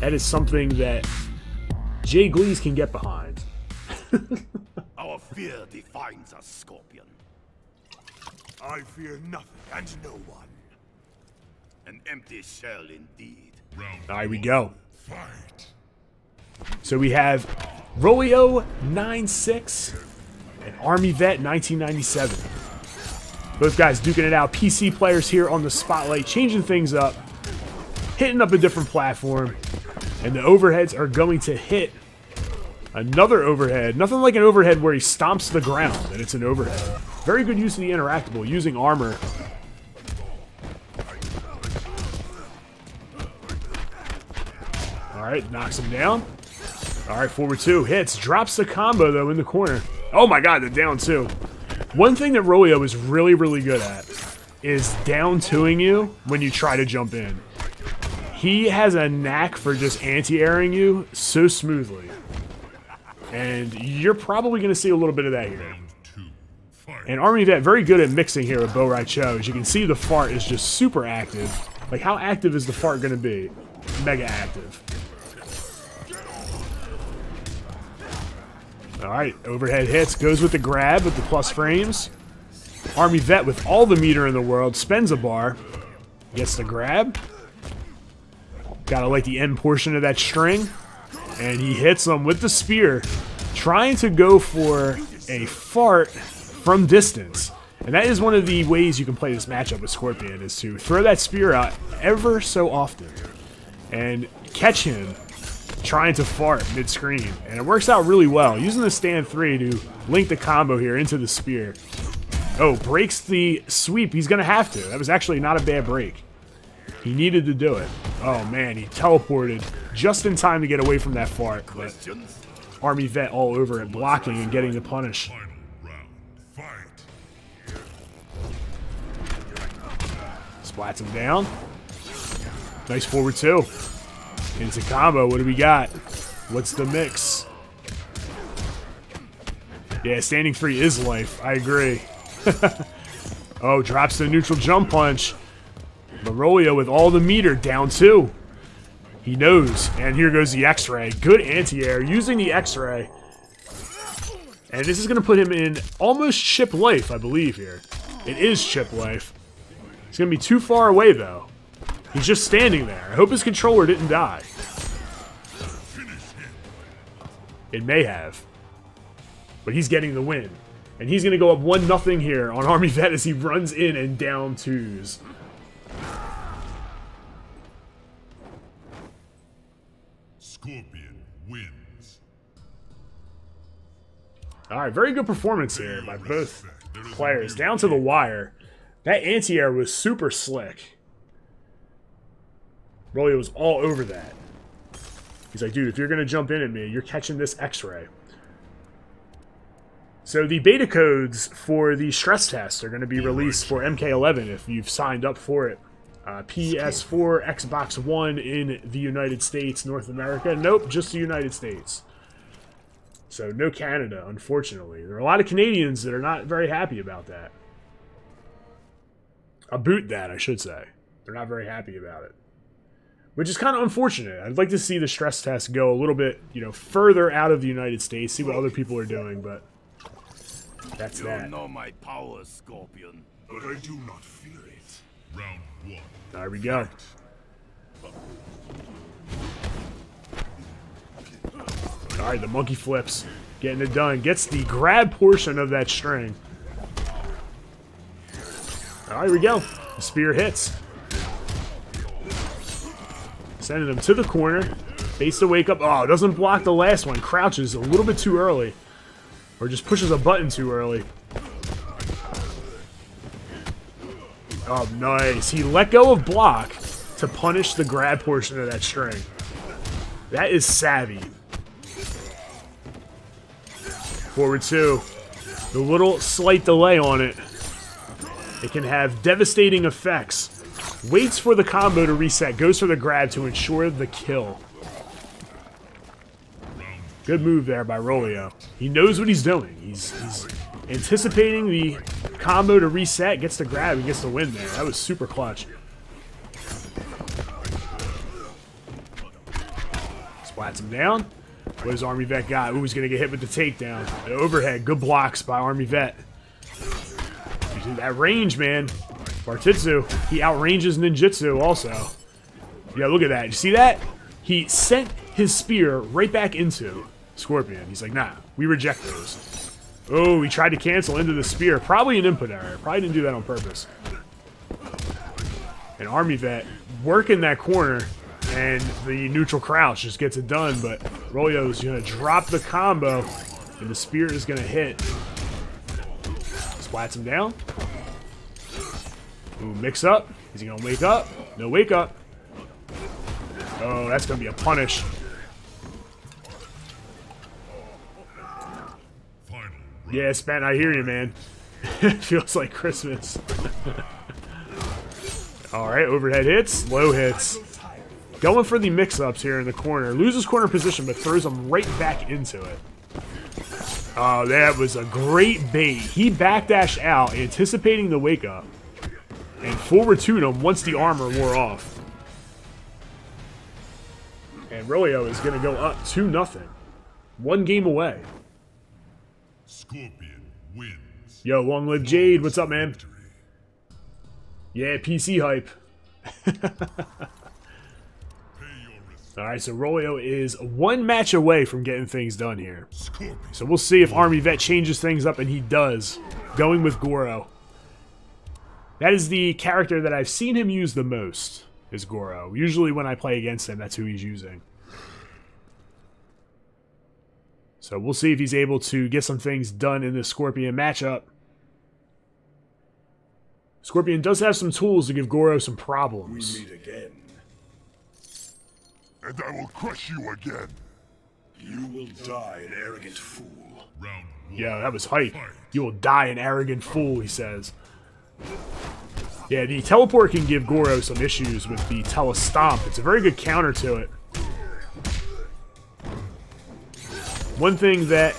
That is something that J. Gleez can get behind. Our fear defines us, Scorpion. I fear nothing and no one. An empty shell indeed. There we go. Fight. So we have Rolio96 and Army Vet1997. Both guys duking it out. PC players here on the spotlight, changing things up, hitting up a different platform. And the overheads are going to hit another overhead. Nothing like an overhead where he stomps the ground and it's an overhead. Very good use of the interactable, using armor. Alright, knocks him down. Alright, forward two, hits. Drops the combo, though, in the corner. Oh my god, the down two. One thing that Rolio is really, really good at is down twoing you when you try to jump in. He has a knack for just anti-airing you so smoothly. And you're probably going to see a little bit of that here. And Army Vet very good at mixing here with Bo-Rai Cho. As you can see, the fart is just super active. Like, how active is the fart going to be? Mega active. Alright, overhead hits. Goes with the grab with the plus frames. Army Vet with all the meter in the world. Spends a bar. Gets the grab. Gotta like the end portion of that string. And he hits him with the spear. Trying to go for a fart from distance. And that is one of the ways you can play this matchup with Scorpion, is to throw that spear out ever so often and catch him trying to fart mid-screen. And it works out really well. Using the stand 3 to link the combo here into the spear. Oh, breaks the sweep. He's going to have to. That was actually not a bad break. He needed to do it. Oh, man, he teleported just in time to get away from that fart. But Army Vet all over it, blocking and getting the punish. Splats him down. Nice forward two. Into combo. What do we got? What's the mix? Yeah, standing three is life. I agree. Oh, drops the neutral jump punch. But Rolio with all the meter, down two. He knows. And here goes the X-Ray. Good anti-air using the X-Ray. And this is going to put him in almost chip life, I believe, here. It is chip life. He's going to be too far away, though. He's just standing there. I hope his controller didn't die. It may have. But he's getting the win. And he's going to go up 1-0 here on Army Vet as he runs in and down twos. Scorpion wins. Alright, very good performance here by both players. Down to the wire. That anti-air was super slick. Rolio was all over that. He's like, dude, if you're going to jump in at me, you're catching this X-Ray. So the beta codes for the stress test are going to be released for MK11 if you've signed up for it. PS4, Xbox One in the United States, North America. Nope, just the United States. So no Canada, unfortunately. There are a lot of Canadians that are not very happy about that. About that, I should say. They're not very happy about it. Which is kind of unfortunate. I'd like to see the stress test go a little bit, you know, further out of the United States, see what other people are doing, but that's that. You know my power, Scorpion, but I do not fear it. Round one. There we go. All right, the monkey flips, getting it done. Gets the grab portion of that string. All right, here we go. The spear hits. Sending him to the corner. Baits the wake up. Oh, doesn't block the last one. Crouches a little bit too early. Or just pushes a button too early. Oh, nice. He let go of block to punish the grab portion of that string. That is savvy. Forward two. The little slight delay on it. It can have devastating effects. Waits for the combo to reset. Goes for the grab to ensure the kill. Good move there by Rolio. He knows what he's doing. He's anticipating the combo to reset. Gets the grab and gets the win there. That was super clutch. Flats him down. What does Army Vet got? Ooh, he's going to get hit with the takedown. The overhead. Good blocks by Army Vet. He's in that range, man. Bartitsu. He outranges Ninjutsu also. Yeah, look at that. You see that? He sent his spear right back into Scorpion. He's like, nah, we reject those. Oh, he tried to cancel into the spear. Probably an input error. Probably didn't do that on purpose. And Army Vet working that corner, and the neutral crouch just gets it done, but Rolio's going to drop the combo, and the spear is going to hit. Splats him down. Ooh, mix up. Is he going to wake up? No wake up. Oh, that's going to be a punish. Yeah, Spent, I hear you, man. It feels like Christmas. Alright, overhead hits, low hits. Going for the mix-ups here in the corner. Loses corner position, but throws him right back into it. Oh, that was a great bait. He backdashed out, anticipating the wake-up. And forward to him once the armor wore off. And Rolio is going to go up 2-0. One game away. Scorpion wins. Yo, long live Jade. What's up, man? Yeah, PC hype. Alright, so Rolio is one match away from getting things done here. So we'll see if Army Vet changes things up, and he does. Going with Goro. That is the character that I've seen him use the most, is Goro. Usually when I play against him, that's who he's using. So we'll see if he's able to get some things done in this Scorpion matchup. Scorpion does have some tools to give Goro some problems. We meet again. And I will crush you again. You will die an arrogant fool. Round one. Yeah, that was hype. You will die an arrogant fool, he says. Yeah, the teleport can give Goro some issues with the telestomp. It's a very good counter to it. One thing that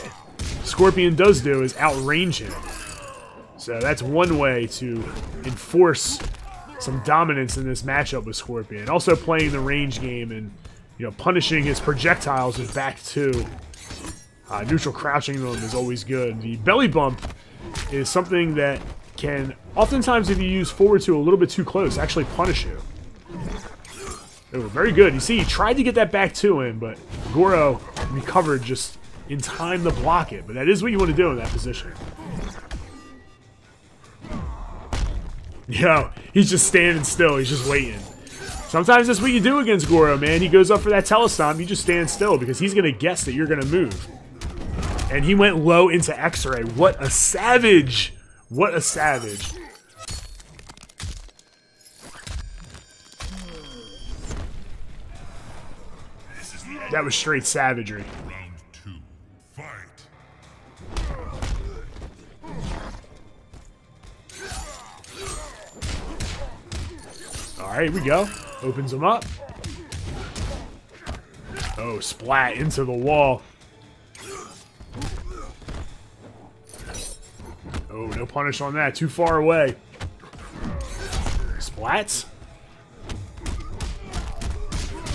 Scorpion does do is outrange him. So that's one way to enforce some dominance in this matchup with Scorpion. Also playing the range game and, you know, punishing his projectiles with back two. Neutral crouching them is always good. The belly bump is something that can, oftentimes if you use forward two a little bit too close, actually punish you. Oh, very good. You see, he tried to get that back two in, but Goro recovered just in time to block it. But that is what you want to do in that position. Yo, he's just standing still. He's just waiting. Sometimes that's what you do against Goro, man. He goes up for that telestomp. You just stand still because he's going to guess that you're going to move. And he went low into X-ray. What a savage. What a savage. That was straight savagery. Round two, fight. Alright, here we go. Opens him up. Oh, splat into the wall. Oh, no punish on that. Too far away. Splats.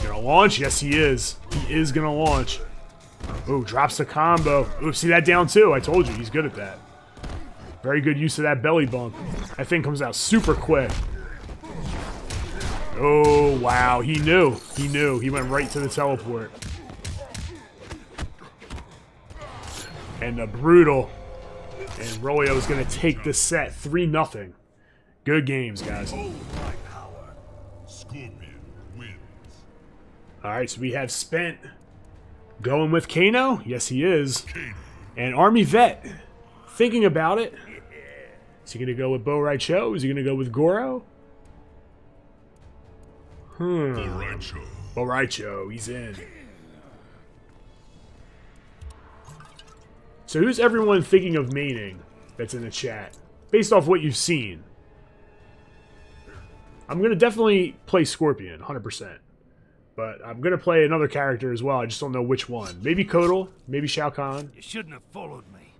Gonna launch? Yes, he is. He is gonna launch. Oh, drops the combo. Oh, see that down too. I told you, he's good at that. Very good use of that belly bump. That thing comes out super quick. Oh, wow. He knew. He knew. He went right to the teleport. And the brutal. And Rolio is going to take this set 3-0. Good games, guys. Alright, so we have Spent going with Kano. Yes, he is. And Army Vet thinking about it. Is he going to go with Bo-Rai Cho? Is he going to go with Goro? Bo-Rai Cho, he's in. So who's everyone thinking of maining that's in the chat? Based off what you've seen. I'm going to definitely play Scorpion, 100%. But I'm going to play another character as well, I just don't know which one. Maybe Kotal, maybe Shao Kahn. You shouldn't have followed me.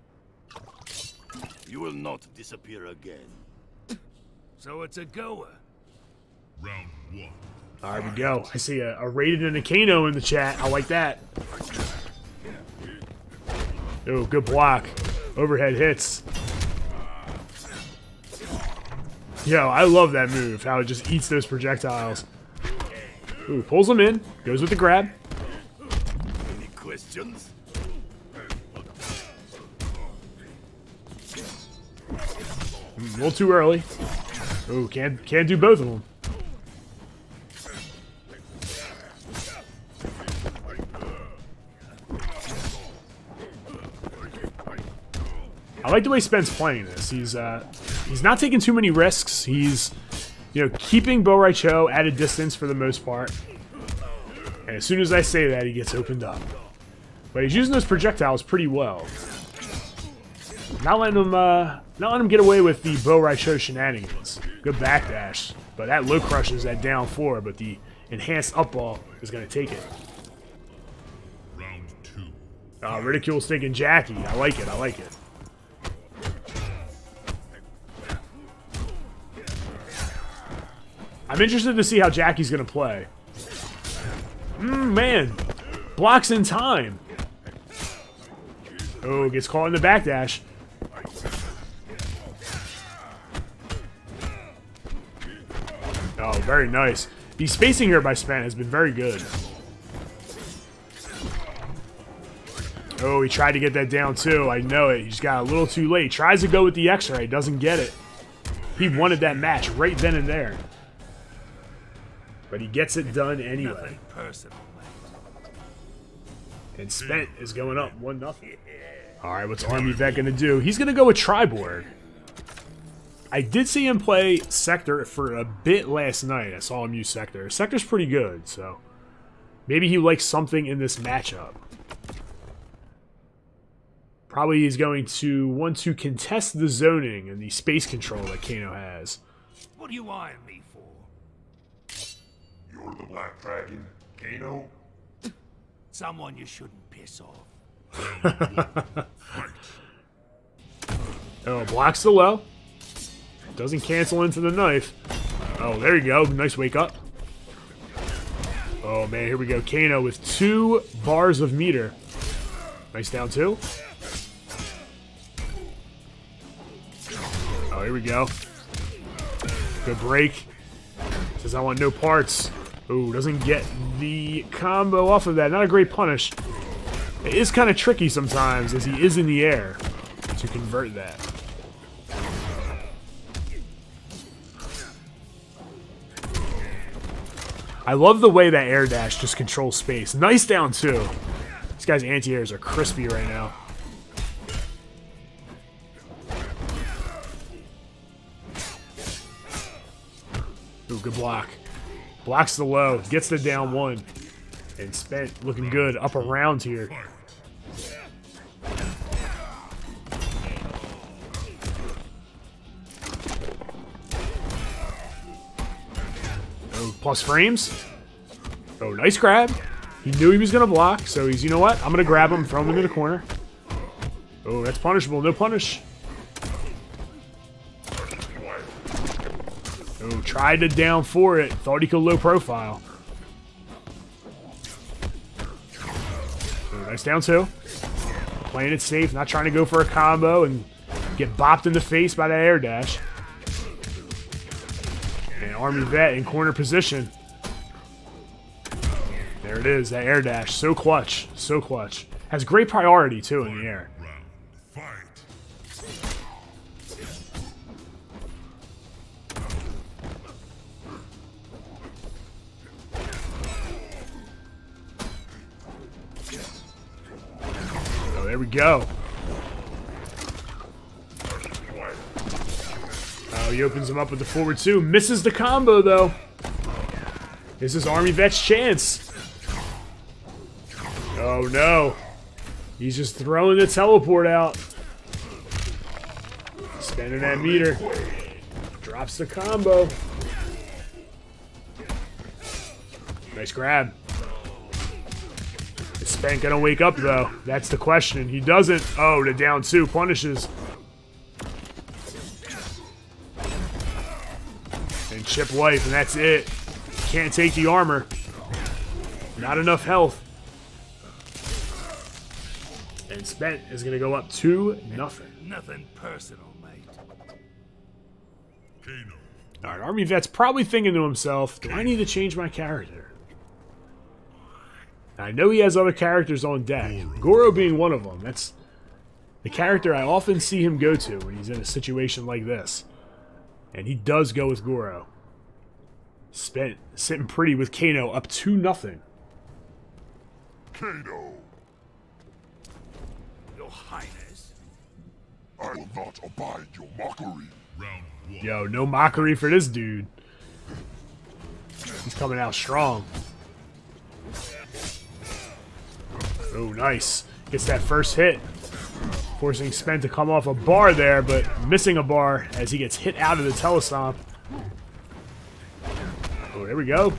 You will not disappear again. So it's a goer. Round one. All right, we go. I see a Raiden and a Kano in the chat. I like that. Oh, good block. Overhead hits. Yo, I love that move, how it just eats those projectiles. Ooh, pulls them in. Goes with the grab. Any questions? A little too early. Ooh, can't do both of them. I like the way Spent's playing this. He's not taking too many risks. He's, you know, keeping Bo-Rai Cho at a distance for the most part. And as soon as I say that, he gets opened up. But he's using those projectiles pretty well. Not letting him get away with the Bo-Rai Cho shenanigans. Good backdash, but that low crushes that down four. But the enhanced up ball is going to take it. Round two. Ridicule's taking Jackie. I like it. I like it. I'm interested to see how Jackie's going to play. Man. Blocks in time. Oh, gets caught in the backdash. Oh, very nice. The spacing here by Spent has been very good. Oh, he tried to get that down too. I know it. He just got a little too late. Tries to go with the X-ray. Doesn't get it. He wanted that match right then and there. But he gets it done anyway. And Spent is going up 1-0. Alright, what's Army Vet going to do? He's going to go with Triborg. I did see him play Sector for a bit last night. I saw him use Sector. Sector's pretty good, so maybe he likes something in this matchup. Probably he's going to want to contest the zoning and the space control that Kano has. What do you eyeing me for? You're the Black Dragon, Kano. Someone you shouldn't piss off. Oh, blocks the low. Doesn't cancel into the knife. Oh, there you go. Nice wake up. Oh, man, here we go. Kano with 2 bars of meter. Nice down two. Oh, here we go. Good break. Says, I want no parts. Ooh, doesn't get the combo off of that. Not a great punish. It is kind of tricky sometimes as he is in the air to convert that. I love the way that air dash just controls space. Nice down two. These guys' anti-airs are crispy right now. Ooh, good block. Blocks the low, gets the down one, and Spent looking good up around here. Oh, plus frames. Oh, nice grab. He knew he was gonna block, so he's, you know what? I'm gonna grab him, throw him into the corner. Oh, that's punishable. No punish. Oh, tried to down for it. Thought he could low profile. Oh, nice down two. Playing it safe, not trying to go for a combo and get bopped in the face by that air dash. And Army Vet in corner position. There it is, that air dash. So clutch, so clutch. Has great priority, too, in the air. There we go. Oh, he opens him up with the forward two. Misses the combo, though. This is Army Vet's chance. Oh, no. He's just throwing the teleport out. Spending that meter. Drops the combo. Nice grab. Spent gonna wake up though. That's the question. He doesn't. Oh, the down two punishes. And chip life, and that's it. Can't take the armor. Not enough health. And Spent is going to go up 2-0. Nothing personal, mate. Kano. All right, Army Vet's probably thinking to himself, do I need to change my character? I know he has other characters on deck, Goro being one of them. That's the character I often see him go to when he's in a situation like this. And he does go with Goro. Spent sitting pretty with Kano up 2-0. Kano. Your Highness. I will not abide your mockery. Round one. Yo, no mockery for this dude. He's coming out strong. Oh, nice. Gets that first hit. Forcing Spent to come off a bar there, but missing a bar as he gets hit out of the telestomp. Oh, there we go.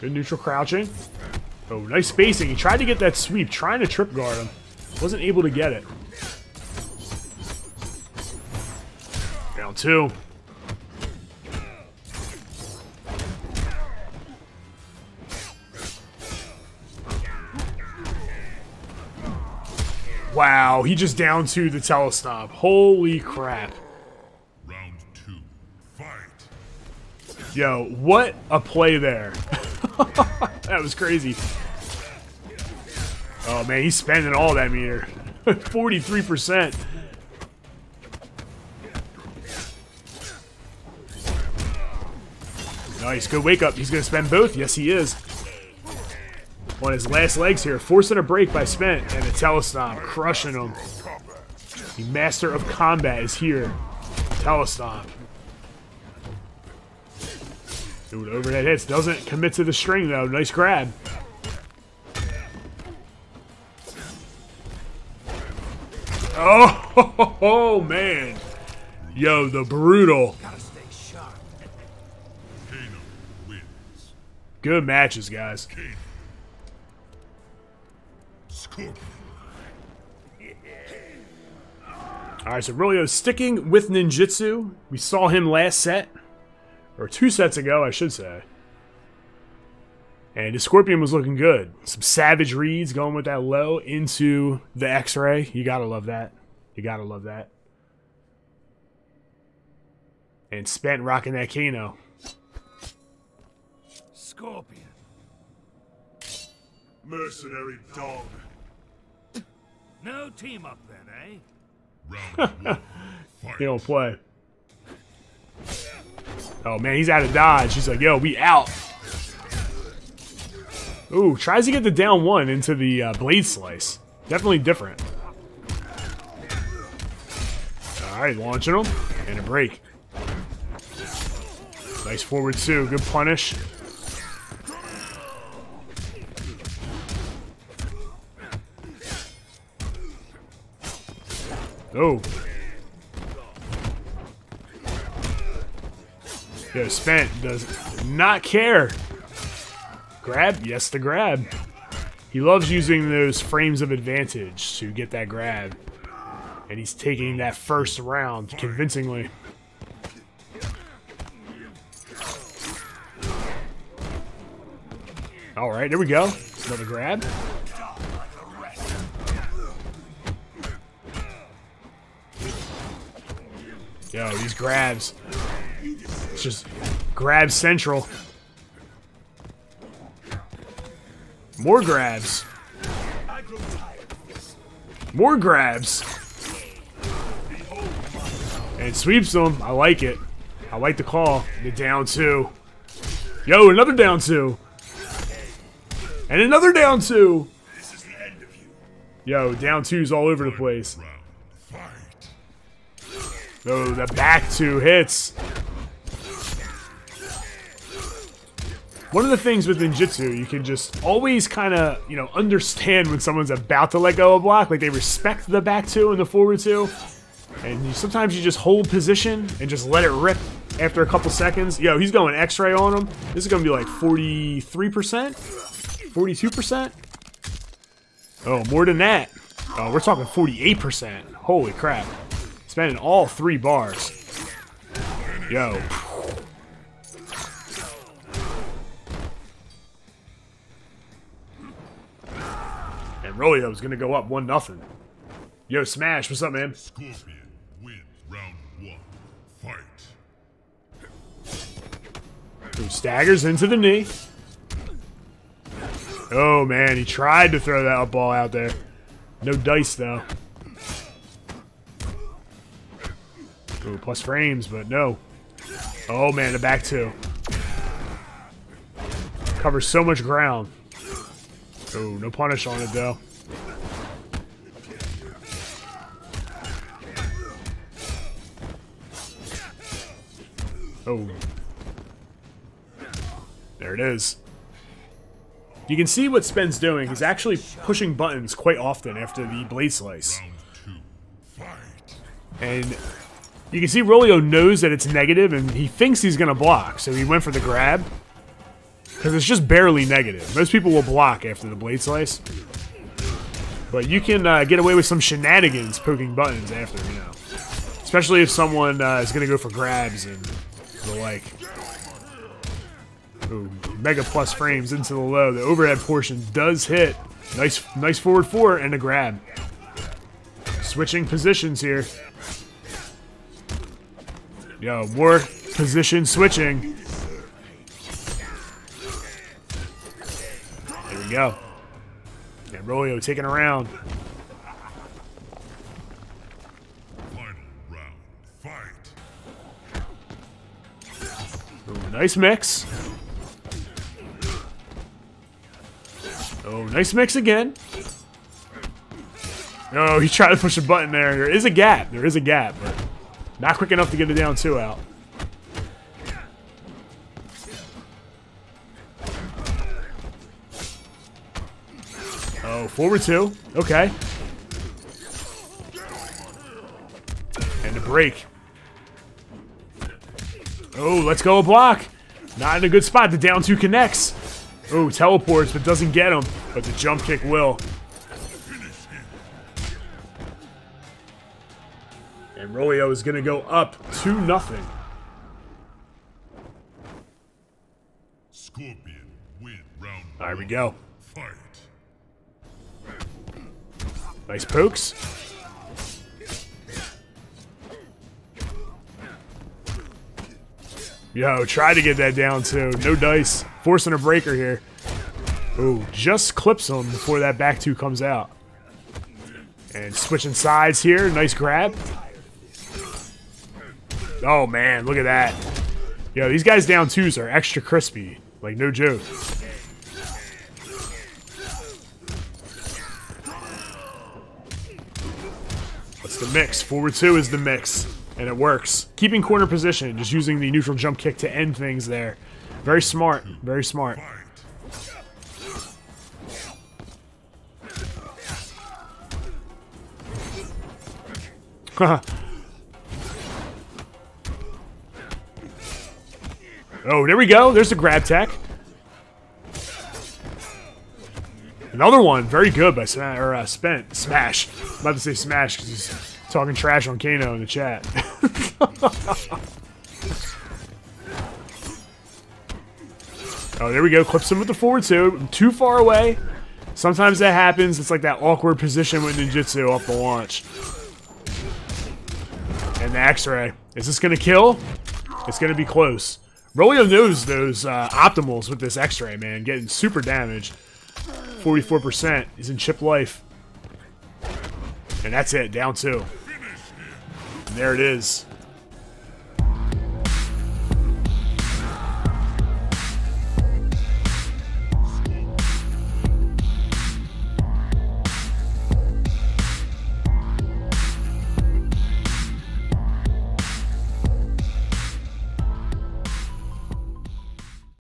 Good neutral crouching. Oh, nice spacing. He tried to get that sweep, trying to trip guard him. Wasn't able to get it. Down 2. Wow, he just down 2 the telestomp. Holy crap. Round 2, fight. Yo, what a play there. That was crazy. Oh man, he's spending all that meter. 43%. Nice, good wake up. He's going to spend both. Yes, he is. On his last legs here, forcing a break by Spent, and the telestomp crushing him. The master of combat is here. Telestomp. Dude, overhead hits. Doesn't commit to the string though. Nice grab. Oh, ho, man. Yo, the brutal. Good matches, guys. Alright, so Rolio's sticking with ninjutsu. We saw him last set. Or 2 sets ago, I should say. And the Scorpion was looking good. Some savage reads going with that low into the X-ray. You gotta love that. You gotta love that. And Spent rocking that Kano. Scorpion. Mercenary dog. No team up then, eh? Round 1. He don't play. Oh man, he's out of dodge. He's like, yo, we out. Ooh, tries to get the down 1 into the blade slice. Definitely different. Alright, launching him. And a break. Nice forward 2. Good punish. Oh. Yo, Spent does not care. Grab? Yes, the grab. He loves using those frames of advantage to get that grab. And he's taking that first round convincingly. Alright, there we go. Another grab. Yo, these grabs. It's just grab central. More grabs. More grabs. And sweeps them. I like it. I like the call. The down 2. Yo, another down 2. And another down 2. Yo, down 2's all over the place. Oh, the back 2 hits. One of the things with ninjutsu, you can just always kind of, you know, understand when someone's about to let go of block. Like, they respect the back 2 and the forward 2. And sometimes you just hold position and just let it rip after a couple seconds. Yo, he's going X-ray on him. This is going to be like 43%? 42%? Oh, more than that. Oh, we're talking 48%. Holy crap. Spending all 3 bars. Yo. And Rolio's gonna go up 1-0. Yo, Smash, what's up, man? Scorpion wins round 1. Fight. Who staggers into the knee. Oh, man, he tried to throw that up ball out there. No dice, though. Ooh, plus frames, but no. Oh, man, the back 2. Covers so much ground. Oh, no punish on it, though. Oh. There it is. You can see what Spen's doing. He's actually pushing buttons quite often after the blade slice. And you can see Rolio knows that it's negative, and he thinks he's going to block, so he went for the grab. Because it's just barely negative. Most people will block after the blade slice. But you can get away with some shenanigans poking buttons after, you know. Especially if someone is going to go for grabs and the like. Ooh, mega plus frames into the low. The overhead portion does hit. Nice forward 4 and a grab. Switching positions here. Yo, more position switching. There we go. And Rolio taking a round. Final round, fight. Ooh, nice mix. Oh, nice mix again. Oh, he tried to push a button there. There is a gap. There is a gap, but not quick enough to get it down 2 out. Oh, forward 2. Okay. And a break. Oh, let's go a block. Not in a good spot. The down 2 connects. Oh, teleports, but doesn't get him. But the jump kick will. And Rolio is going to go up 2-0. Scorpion win round. All right, we go. Fight. Nice pokes. Yo, try to get that down too. No dice. Forcing a breaker here. Ooh, just clips him before that back 2 comes out. And switching sides here. Nice grab. Oh, man. Look at that. Yo, these guys down 2s are extra crispy. Like, no joke. What's the mix? Forward 2 is the mix. And it works. Keeping corner position, just using the neutral jump kick to end things there. Very smart. Very smart. Oh, there we go. There's the grab tech. Another one. Very good by Spent. Smash. I'm about to say Smash because he's talking trash on Kano in the chat. Oh, there we go. Clips him with the forward 2. Too far away. Sometimes that happens. It's like that awkward position with Ninjutsu off the launch. And the X-ray. Is this going to kill? It's going to be close. Rolio knows those optimals with this X-ray, man. Getting super damaged. 44%. He's in chip life. And that's it. Down 2. And there it is.